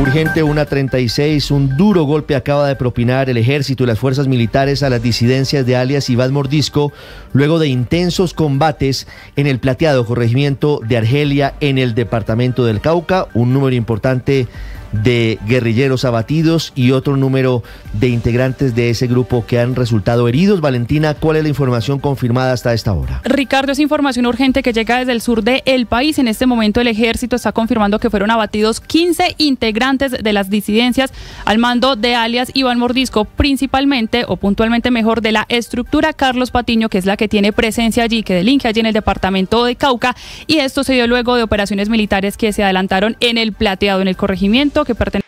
Urgente 1:36, un duro golpe acaba de propinar el ejército y las fuerzas militares a las disidencias de alias Iván Mordisco, luego de intensos combates en el plateado corregimiento de Argelia en el departamento del Cauca. Un número importante de guerrilleros abatidos y otro número de integrantes de ese grupo que han resultado heridos. Valentina, ¿cuál es la información confirmada hasta esta hora? Ricardo, es información urgente que llega desde el sur del país. En este momento el ejército está confirmando que fueron abatidos 15 integrantes de las disidencias al mando de alias Iván Mordisco, principalmente o puntualmente mejor de la estructura Carlos Patiño, que es la que tiene presencia allí, que delinque allí en el departamento de Cauca, y esto se dio luego de operaciones militares que se adelantaron en el plateado, en el corregimiento que pertenece